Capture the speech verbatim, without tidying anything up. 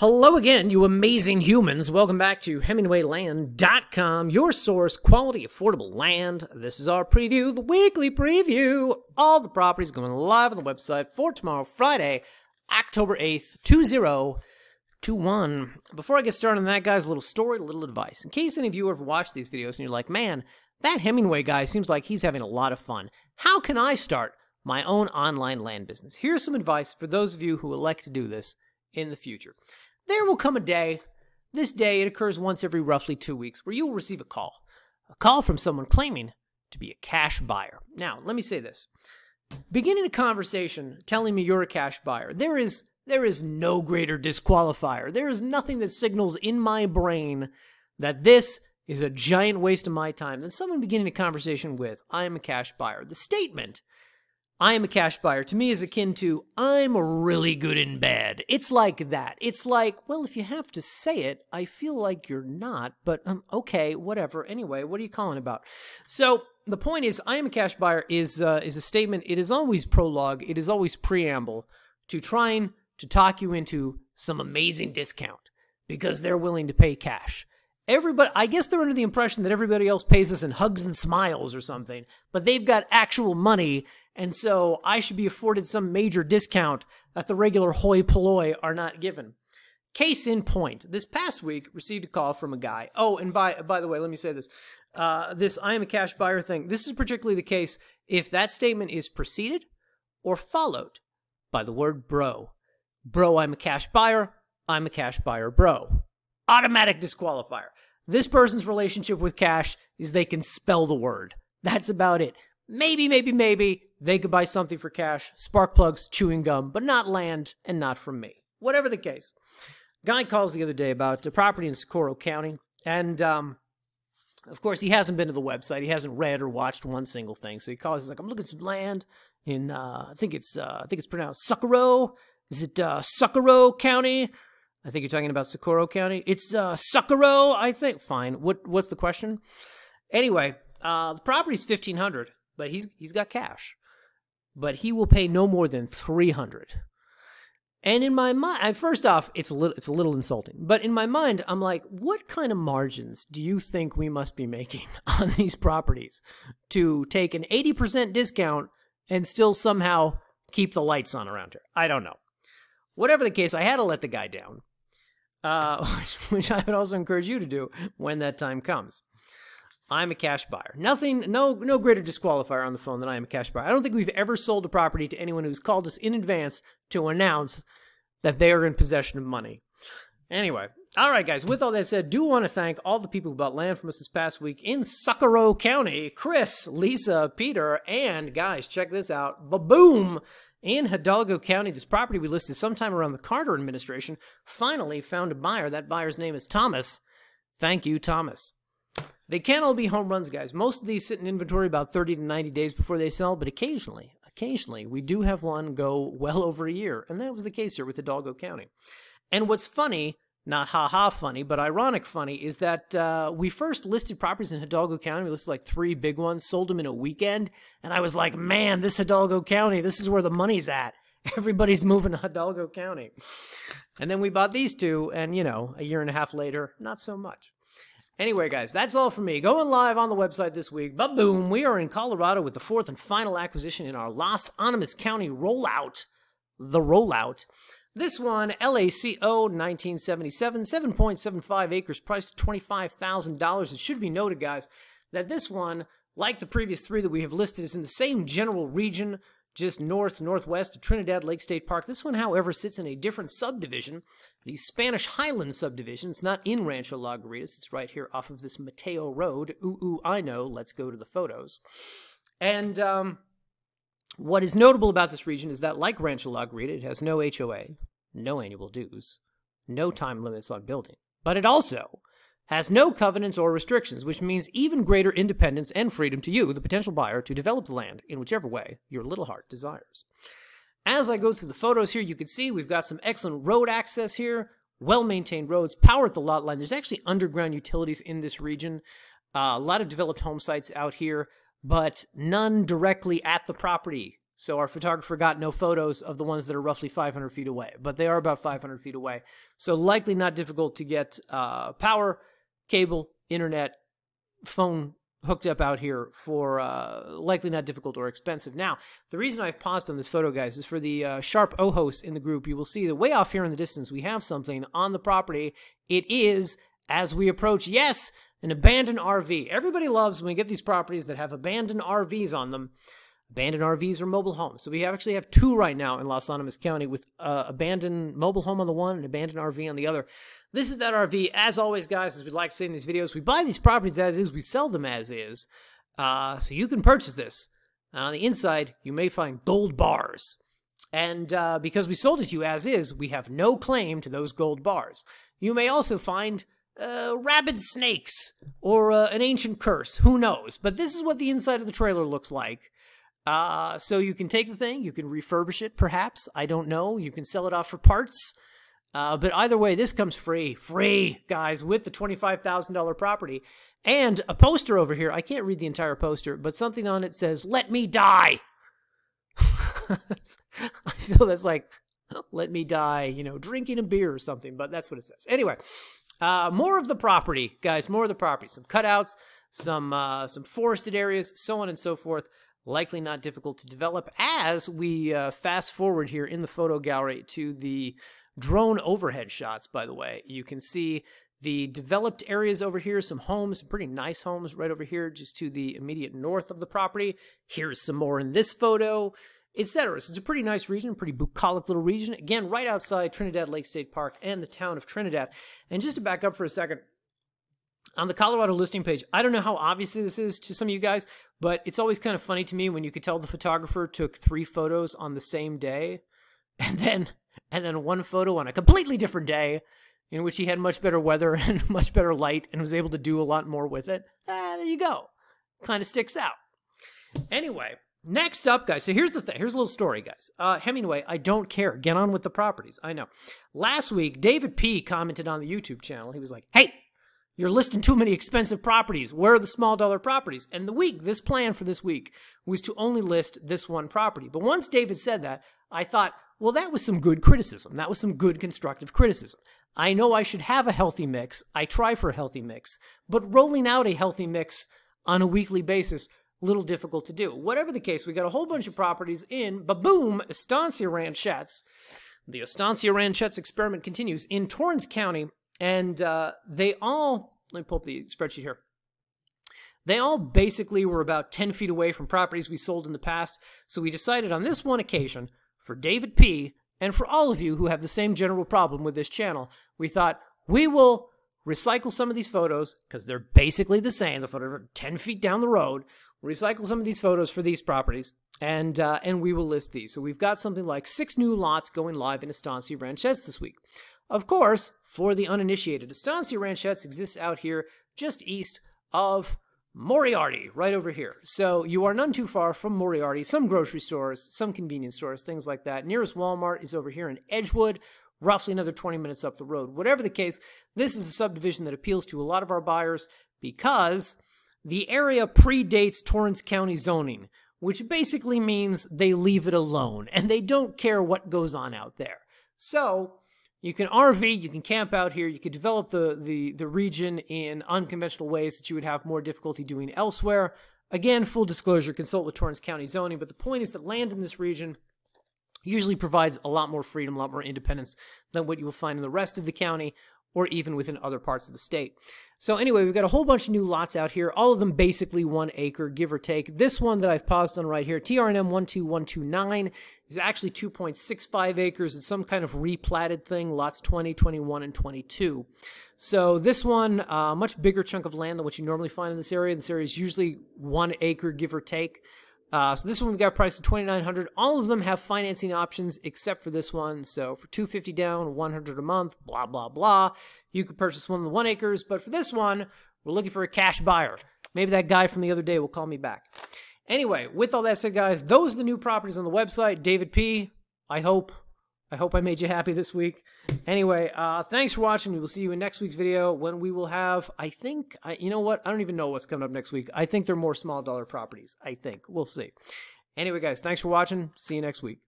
Hello again, you amazing humans. Welcome back to Hemingway Land dot com, your source, quality, affordable land. This is our preview, the weekly preview. All the properties going live on the website for tomorrow, Friday, October eighth, two thousand twenty-one. Before I get started on that, guys, a little story, a little advice. In case any of you have watched these videos and you're like, man, that Hemingway guy seems like he's having a lot of fun. How can I start my own online land business? Here's some advice for those of you who elect to do this in the future. There will come a day, this day, it occurs once every roughly two weeks, where you will receive a call. A call from someone claiming to be a cash buyer. Now, let me say this. Beginning a conversation telling me you're a cash buyer, there is, there is no greater disqualifier. There is nothing that signals in my brain that this is a giant waste of my time than someone beginning a conversation with, I am a cash buyer. The statement, I am a cash buyer, to me is akin to, I'm really good in bed. It's like that. It's like, well, if you have to say it, I feel like you're not, but um, okay, whatever. Anyway, what are you calling about? So the point is, I am a cash buyer is, uh, is a statement. It is always prologue. It is always preamble to trying to talk you into some amazing discount because they're willing to pay cash. Everybody, I guess they're under the impression that everybody else pays us in hugs and smiles or something, but they've got actual money, and so I should be afforded some major discount that the regular hoi polloi are not given. Case in point, this past week, received a call from a guy. Oh, and by, by the way, let me say this. Uh, this I am a cash buyer thing, this is particularly the case if that statement is preceded or followed by the word bro. Bro, I'm a cash buyer. I'm a cash buyer, bro. Automatic disqualifier. This person's relationship with cash is they can spell the word. That's about it. Maybe, maybe, maybe they could buy something for cash, spark plugs, chewing gum, but not land and not from me. Whatever the case. Guy calls the other day about a property in Socorro County, and um, of course he hasn't been to the website. He hasn't read or watched one single thing. So he calls, he's like, I'm looking at some land in, uh, I think it's, uh, I think it's pronounced Socorro. Is it uh, Socorro County? I think you're talking about Socorro County. It's uh, Socorro, I think. Fine. What What's the question? Anyway, uh, the property's fifteen hundred, but he's he's got cash, but he will pay no more than three hundred. And in my mind, first off, it's a little it's a little insulting. But in my mind, I'm like, what kind of margins do you think we must be making on these properties to take an eighty percent discount and still somehow keep the lights on around here? I don't know. Whatever the case, I had to let the guy down. Uh, which, which I would also encourage you to do when that time comes. I'm a cash buyer. Nothing, no, no greater disqualifier on the phone than I am a cash buyer. I don't think we've ever sold a property to anyone who's called us in advance to announce that they are in possession of money. Anyway, all right, guys. With all that said, do want to thank all the people who bought land from us this past week in Socorro County: Chris, Lisa, Peter, and guys, check this out. Ba-boom. In Hidalgo County, this property we listed sometime around the Carter administration finally found a buyer. That buyer's name is Thomas. Thank you, Thomas. They can't all be home runs, guys. Most of these sit in inventory about thirty to ninety days before they sell, but occasionally, occasionally, we do have one go well over a year, and that was the case here with Hidalgo County. And what's funny, not ha-ha funny, but ironic funny, is that uh, we first listed properties in Hidalgo County. We listed like three big ones, sold them in a weekend. And I was like, man, this Hidalgo County, this is where the money's at. Everybody's moving to Hidalgo County. And then we bought these two, and, you know, a year and a half later, not so much. Anyway, guys, that's all for me. Going live on the website this week. Ba-boom, we are in Colorado with the fourth and final acquisition in our Las Animas County rollout. The rollout. This one, LACO nineteen seventy-seven, seven point seven five acres, priced twenty-five thousand dollars. It should be noted, guys, that this one, like the previous three that we have listed, is in the same general region, just north, northwest of Trinidad Lake State Park. This one, however, sits in a different subdivision, the Spanish Highland subdivision. It's not in Rancho LaGuerrida. It's right here off of this Mateo Road. Ooh, ooh, I know. Let's go to the photos. And, um... what is notable about this region is that, like Rancho LaGuerrida, it has no H O A, no annual dues, no time limits on building. But it also has no covenants or restrictions, which means even greater independence and freedom to you, the potential buyer, to develop the land in whichever way your little heart desires. As I go through the photos here, you can see we've got some excellent road access here, well-maintained roads, power at the lot line. There's actually underground utilities in this region, uh, a lot of developed home sites out here, but none directly at the property. So our photographer got no photos of the ones that are roughly five hundred feet away, but they are about five hundred feet away. So likely not difficult to get uh, power, cable, internet, phone hooked up out here for uh, likely not difficult or expensive. Now, the reason I've paused on this photo, guys, is for the uh, sharp ojos in the group. You will see that way off here in the distance, we have something on the property. It is, as we approach, yes, an abandoned R V. Everybody loves when we get these properties that have abandoned R Vs on them. Abandoned R Vs or mobile homes. So we have actually have two right now in Las Animas County with uh, abandoned mobile home on the one and abandoned R V on the other. This is that R V. As always, guys, as we like to say in these videos, we buy these properties as is, we sell them as is. Uh, so you can purchase this. Uh, on the inside, you may find gold bars. And uh, because we sold it to you as is, we have no claim to those gold bars. You may also find uh, rabid snakes or uh, an ancient curse. Who knows? But this is what the inside of the trailer looks like. Uh, so you can take the thing, you can refurbish it, perhaps. I don't know. You can sell it off for parts. Uh, but either way, this comes free. Free, guys, with the twenty-five thousand dollar property. And a poster over here. I can't read the entire poster, but something on it says, "Let me die." I feel that's like, let me die, you know, drinking a beer or something, but that's what it says. Anyway, uh, more of the property, guys, more of the property. Some cutouts, some, uh, some forested areas, so on and so forth. Likely not difficult to develop as we uh, fast forward here in the photo gallery to the drone overhead shots, by the way. You can see the developed areas over here, some homes, some pretty nice homes right over here just to the immediate north of the property. Here's some more in this photo, et cetera. So it's a pretty nice region, pretty bucolic little region. Again, right outside Trinidad Lake State Park and the town of Trinidad. And just to back up for a second, on the Colorado listing page, I don't know how obvious this is to some of you guys, but it's always kind of funny to me when you could tell the photographer took three photos on the same day and then and then one photo on a completely different day in which he had much better weather and much better light and was able to do a lot more with it. Ah, there you go. Kind of sticks out. Anyway, next up, guys. So here's the thing. Here's a little story, guys. Uh, Hemingway, I don't care. Get on with the properties. I know. Last week, David P. commented on the YouTube channel. He was like, "Hey, you're listing too many expensive properties. Where are the small dollar properties?" And the week, this plan for this week was to only list this one property. But once David said that, I thought, well, that was some good criticism. That was some good constructive criticism. I know I should have a healthy mix. I try for a healthy mix. But rolling out a healthy mix on a weekly basis, little difficult to do. Whatever the case, we got a whole bunch of properties in, ba-boom, Estancia Ranchettes. The Estancia Ranchettes experiment continues in Torrance County. And uh, they all, let me pull up the spreadsheet here. They all basically were about ten feet away from properties we sold in the past. So we decided on this one occasion, for David P., and for all of you who have the same general problem with this channel, we thought we will recycle some of these photos, because they're basically the same, the photo are ten feet down the road. Recycle some of these photos for these properties, and uh, and we will list these. So we've got something like six new lots going live in Estancia Ranchettes this week. Of course, for the uninitiated, Estancia Ranchettes exists out here just east of Moriarty, right over here. So you are none too far from Moriarty, some grocery stores, some convenience stores, things like that. Nearest Walmart is over here in Edgewood, roughly another twenty minutes up the road. Whatever the case, this is a subdivision that appeals to a lot of our buyers because the area predates Torrance County zoning, which basically means they leave it alone and they don't care what goes on out there. So you can R V, you can camp out here, you can develop the, the, the region in unconventional ways that you would have more difficulty doing elsewhere. Again, full disclosure, consult with Torrance County zoning, but the point is that land in this region usually provides a lot more freedom, a lot more independence than what you will find in the rest of the county or even within other parts of the state. So anyway, we've got a whole bunch of new lots out here, all of them basically one acre, give or take. This one that I've paused on right here, T R N M one two one two nine, is actually two point six five acres. It's some kind of replatted thing, lots twenty, twenty-one, and twenty-two. So this one, a uh, much bigger chunk of land than what you normally find in this area. This area is usually one acre, give or take. Uh, so this one we've got priced at twenty-nine hundred dollars. All of them have financing options except for this one. So for two hundred fifty dollars down, one hundred dollars a month, blah, blah, blah. You could purchase one of the one acres. But for this one, we're looking for a cash buyer. Maybe that guy from the other day will call me back. Anyway, with all that said, guys, those are the new properties on the website. David P., I hope, I hope I made you happy this week. Anyway, uh, thanks for watching. We will see you in next week's video when we will have, I think, I, you know what? I don't even know what's coming up next week. I think they're more small dollar properties, I think. We'll see. Anyway, guys, thanks for watching. See you next week.